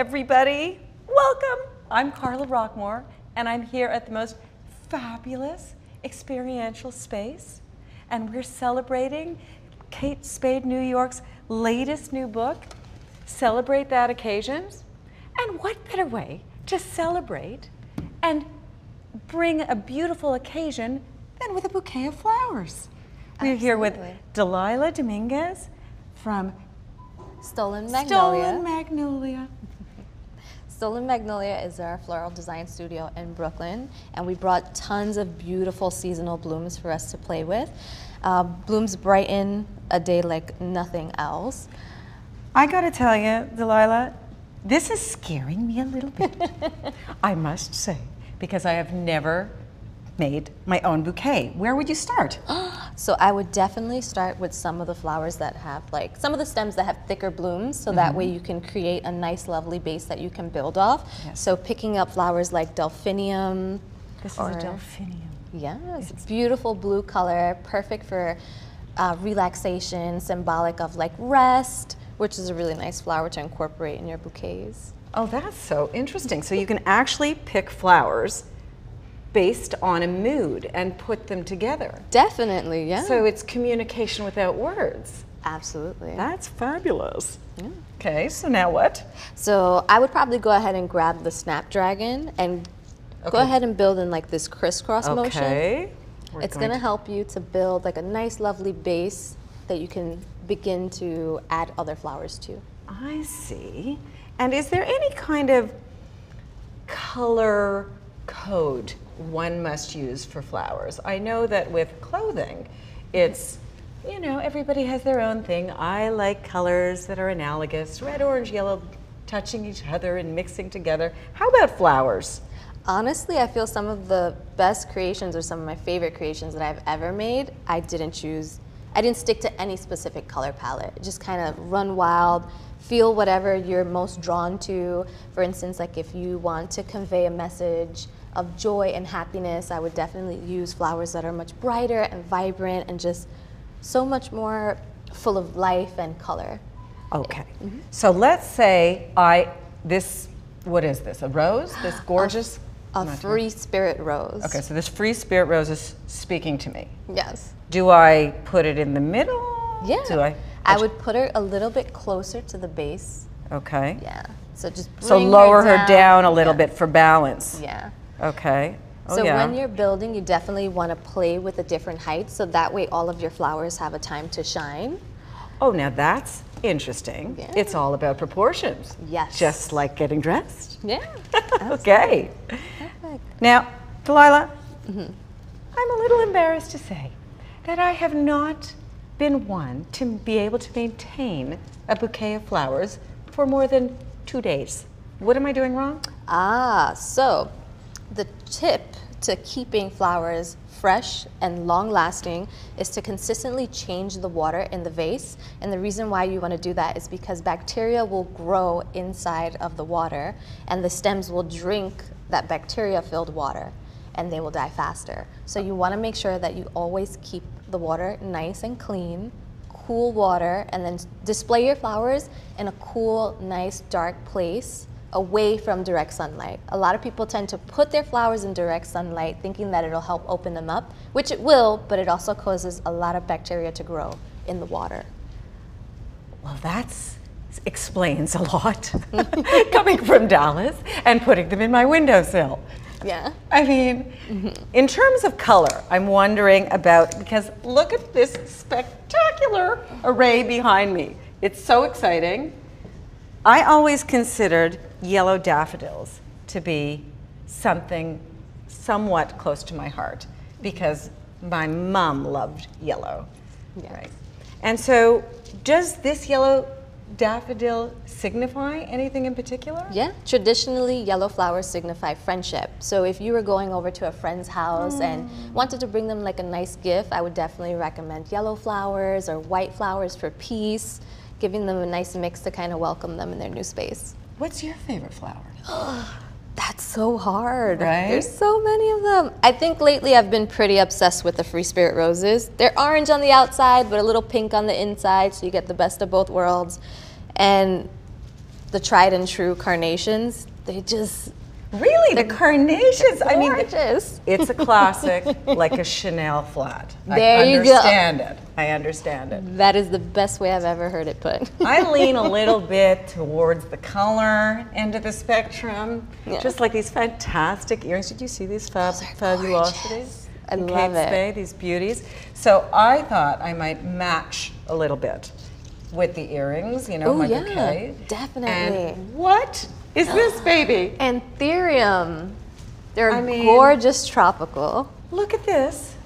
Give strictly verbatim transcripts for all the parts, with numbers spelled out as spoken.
everybody. Welcome. I'm Carla Rockmore, and I'm here at the most fabulous experiential space, and we're celebrating Kate Spade New York's latest new book, Celebrate That Occasion. And what better way to celebrate and bring a beautiful occasion than with a bouquet of flowers? We're Absolutely. Here with Delilah Dominguez from Stolen Magnolia. Stolen Magnolia. Stolen Magnolia is our floral design studio in Brooklyn, and we brought tons of beautiful seasonal blooms for us to play with. Uh, blooms brighten a day like nothing else. I gotta tell you, Delilah, this is scaring me a little bit, I must say, because I have never made my own bouquet. Where would you start? So I would definitely start with some of the flowers that have, like, some of the stems that have thicker blooms, so mm-hmm. that way you can create a nice, lovely base that you can build off. Yes. So picking up flowers like Delphinium. This or, is a Delphinium. Yes, it's, it's beautiful blue color, perfect for uh, relaxation, symbolic of, like, rest, which is a really nice flower to incorporate in your bouquets. Oh, that's so interesting. So you can actually pick flowers based on a mood and put them together. Definitely, yeah. So it's communication without words. Absolutely. That's fabulous. Yeah. Okay, so now what? So I would probably go ahead and grab the Snapdragon and okay. go ahead and build in, like, this crisscross okay. motion. Okay. It's going to help you to build, like, a nice, lovely base that you can begin to add other flowers to. I see. And is there any kind of color code one must use for flowers? I know that with clothing, it's, you know, everybody has their own thing. I like colors that are analogous, red, orange, yellow, touching each other and mixing together. How about flowers? Honestly, I feel some of the best creations, or some of my favorite creations that I've ever made, I didn't choose, I didn't stick to any specific color palette. Just kind of run wild, feel whatever you're most drawn to. For instance, like if you want to convey a message of joy and happiness, I would definitely use flowers that are much brighter and vibrant and just so much more full of life and color. Okay, mm-hmm. so let's say I, this, what is this, a rose? This gorgeous? A, a free spirit rose. Okay, so this free spirit rose is speaking to me. Yes. Do I put it in the middle? Yeah. Do I? I would put her a little bit closer to the base. Okay. Yeah, so just bring So lower her down, her down a little yeah. bit for balance. Yeah. Okay. Oh, so yeah. when you're building, you definitely want to play with the different heights, so that way all of your flowers have a time to shine. Oh, now that's interesting. Yeah. It's all about proportions. Yes. Just like getting dressed. Yeah. Okay. Perfect. Now, Delilah, mm-hmm. I'm a little embarrassed to say that I have not been one to be able to maintain a bouquet of flowers for more than two days. What am I doing wrong? Ah, so the tip to keeping flowers fresh and long-lasting is to consistently change the water in the vase. And the reason why you want to do that is because bacteria will grow inside of the water, and the stems will drink that bacteria-filled water, and they will die faster. So you want to make sure that you always keep the water nice and clean, cool water, and then display your flowers in a cool, nice, dark place away from direct sunlight. A lot of people tend to put their flowers in direct sunlight thinking that it'll help open them up, which it will, but it also causes a lot of bacteria to grow in the water. Well, that's explains a lot, coming from Dallas and putting them in my windowsill. Yeah. I mean, mm-hmm. in terms of color, I'm wondering about, because look at this spectacular array behind me. It's so exciting. I always considered yellow daffodils to be something somewhat close to my heart, because my mom loved yellow. Yes. Right? And so does this yellow daffodil signify anything in particular? Yeah, traditionally yellow flowers signify friendship. So if you were going over to a friend's house mm. and wanted to bring them, like, a nice gift, I would definitely recommend yellow flowers or white flowers for peace, giving them a nice mix to kind of welcome them in their new space. What's your favorite flower? That's so hard. Right? There's so many of them. I think lately I've been pretty obsessed with the Free Spirit roses. They're orange on the outside, but a little pink on the inside, so you get the best of both worlds. And the tried and true carnations, they just... Really, the carnations, I mean, it's a classic, like a Chanel flat. There you go. I understand it. I understand it. That is the best way I've ever heard it put. I lean a little bit towards the color end of the spectrum, yeah. Just like these fantastic earrings. Did you see these fab fabulosities? I love it. Spey, these beauties. So I thought I might match a little bit with the earrings, you know, like okay. Definitely. And what? Is this baby? Anthurium. They're I mean, gorgeous tropical. Look at this.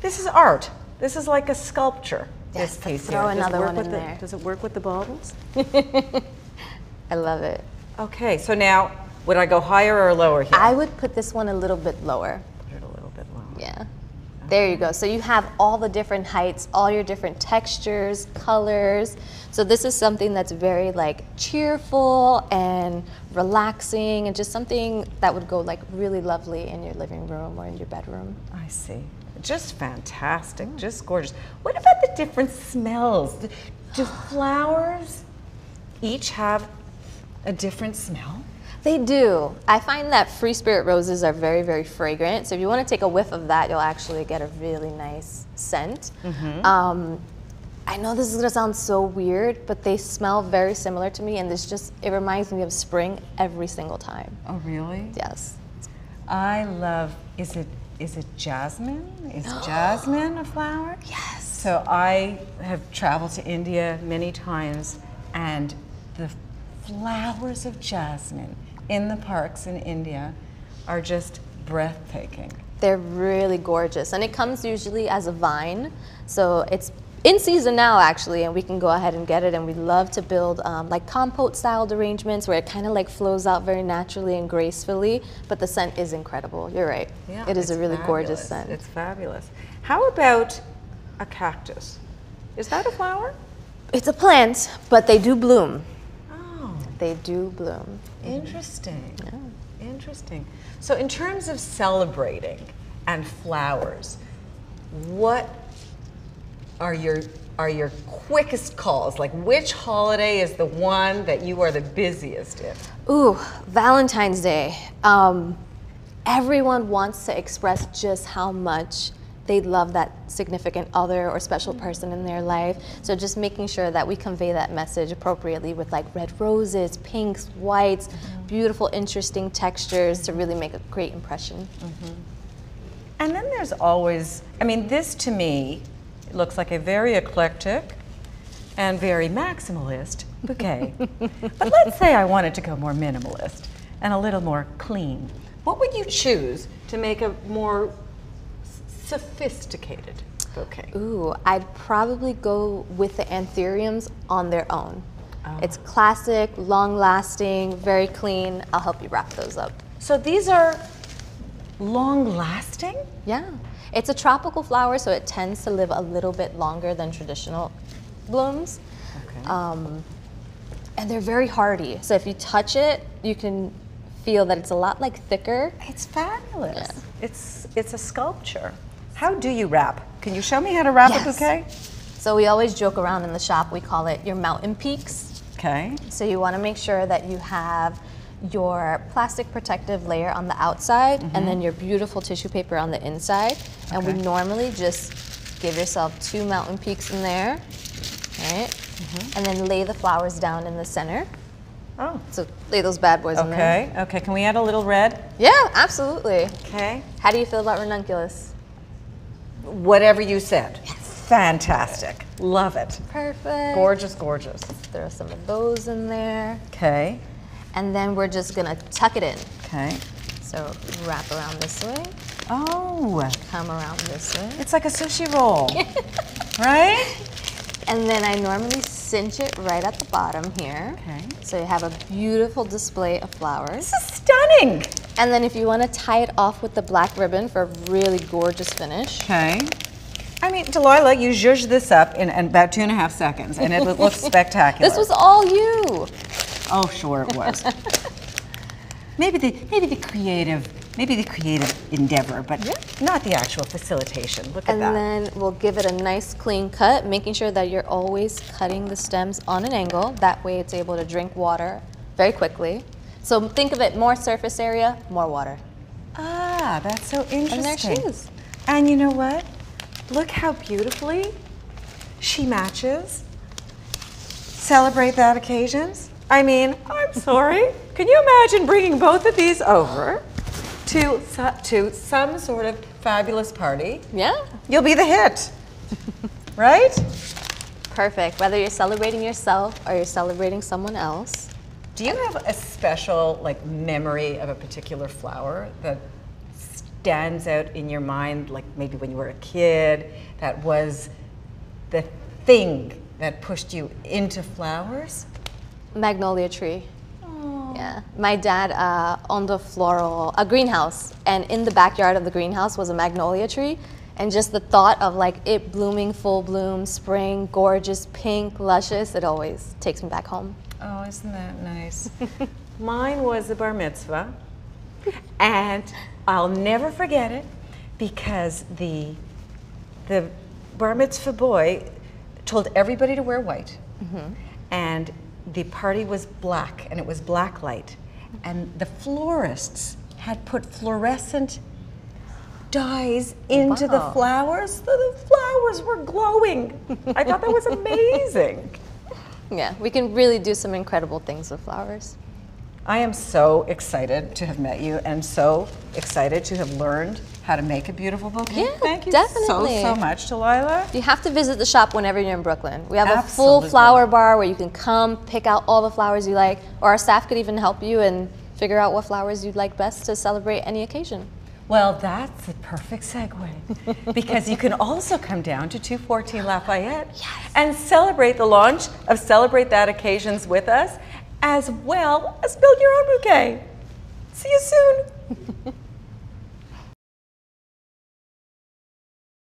This is art. This is like a sculpture. Yes, this piece throw here. another one in the, there. Does it work with the baubles? I love it. Okay, so now would I go higher or lower here? I would put this one a little bit lower. Put it a little bit lower. Yeah. Okay. There you go. So you have all the different heights, all your different textures, colors. So this is something that's very like cheerful and relaxing and just something that would go like really lovely in your living room or in your bedroom. I see. Just fantastic, mm. Just gorgeous. What about the different smells? Do flowers each have a different smell? They do. I find that Free Spirit roses are very, very fragrant. So if you want to take a whiff of that, you'll actually get a really nice scent. Mm-hmm. um, I know this is going to sound so weird, but they smell very similar to me, and this just, it reminds me of spring every single time. Oh, really? Yes. I love, is it, is it jasmine? Is jasmine a flower? Yes. So I have traveled to India many times, and the flowers of jasmine in the parks in India are just breathtaking. They're really gorgeous, and it comes usually as a vine, so it's in season now, actually, and we can go ahead and get it, and we love to build um, like compote-styled arrangements where it kind of like flows out very naturally and gracefully, but the scent is incredible. You're right. Yeah, it is a really fabulous. gorgeous scent. It's fabulous. How about a cactus? Is that a flower? It's a plant, but they do bloom. Oh. They do bloom. Interesting. Yeah. Interesting. So in terms of celebrating and flowers, what Are your, are your quickest calls? Like, which holiday is the one that you are the busiest in? Ooh, Valentine's Day. Um, everyone wants to express just how much they love that significant other or special person in their life. So just making sure that we convey that message appropriately with like red roses, pinks, whites, mm-hmm. beautiful, interesting textures to really make a great impression. Mm-hmm. And then there's always, I mean, this to me, it looks like a very eclectic and very maximalist bouquet. But let's say I wanted to go more minimalist and a little more clean. What would you choose to make a more sophisticated bouquet? Ooh, I'd probably go with the anthuriums on their own. Oh. It's classic, long-lasting, very clean. I'll help you wrap those up. So these are long-lasting? Yeah. It's a tropical flower, so it tends to live a little bit longer than traditional blooms. Okay. Um, and they're very hardy. So if you touch it, you can feel that it's a lot like thicker. It's fabulous. Yeah. It's, it's a sculpture. How do you wrap? Can you show me how to wrap yes. a bouquet? So we always joke around in the shop, we call it your mountain peaks. Okay. So you wanna make sure that you have your plastic protective layer on the outside mm-hmm. and then your beautiful tissue paper on the inside. Okay. And we normally just give yourself two mountain peaks in there, right? Mm-hmm. And then lay the flowers down in the center. Oh. So lay those bad boys okay. in there. Okay, okay. Can we add a little red? Yeah, absolutely. Okay. How do you feel about ranunculus? Whatever you said. Yes. Fantastic. Love it. Perfect. Gorgeous, gorgeous. Let's throw some of those in there. Okay. And then we're just gonna tuck it in. Okay. So wrap around this way. Oh. Come around this way. It's like a sushi roll, right? And then I normally cinch it right at the bottom here. Okay. So you have a beautiful display of flowers. This is stunning. And then if you wanna tie it off with the black ribbon for a really gorgeous finish. Okay. I mean, Delilah, you zhuzhed this up in about two and a half seconds and it looks spectacular. This was all you. Oh, sure it was. maybe the maybe the creative maybe the creative endeavor, but yeah. not the actual facilitation. Look at and that. And then we'll give it a nice clean cut, making sure that you're always cutting the stems on an angle. That way, it's able to drink water very quickly. So think of it, more surface area, more water. Ah, that's so interesting. And their shoes. And you know what? Look how beautifully she matches. Celebrate That Occasions. I mean, I'm sorry. Can you imagine bringing both of these over to, to some sort of fabulous party? Yeah. You'll be the hit, right? Perfect. Whether you're celebrating yourself or you're celebrating someone else. Do you have a special like memory of a particular flower that stands out in your mind, like maybe when you were a kid, that was the thing that pushed you into flowers? Magnolia tree. Aww. Yeah. My dad uh, owned a floral, a greenhouse, and in the backyard of the greenhouse was a magnolia tree. And just the thought of like it blooming, full bloom, spring, gorgeous, pink, luscious, it always takes me back home. Oh, isn't that nice? Mine was a bar mitzvah, and I'll never forget it because the, the bar mitzvah boy told everybody to wear white, mm-hmm. and the party was black, and it was black light, and the florists had put fluorescent dyes into wow. the flowers, so the flowers were glowing. I thought that was amazing. Yeah, we can really do some incredible things with flowers. I am so excited to have met you and so excited to have learned how to make a beautiful bouquet. Yeah, thank you definitely. so, so much, Delilah. You have to visit the shop whenever you're in Brooklyn. We have Absolutely. a full flower bar where you can come pick out all the flowers you like, or our staff could even help you and figure out what flowers you'd like best to celebrate any occasion. Well, that's a perfect segue, because you can also come down to two fourteen Lafayette yes. and celebrate the launch of Celebrate That Occasions with us, as well as build your own bouquet. See you soon.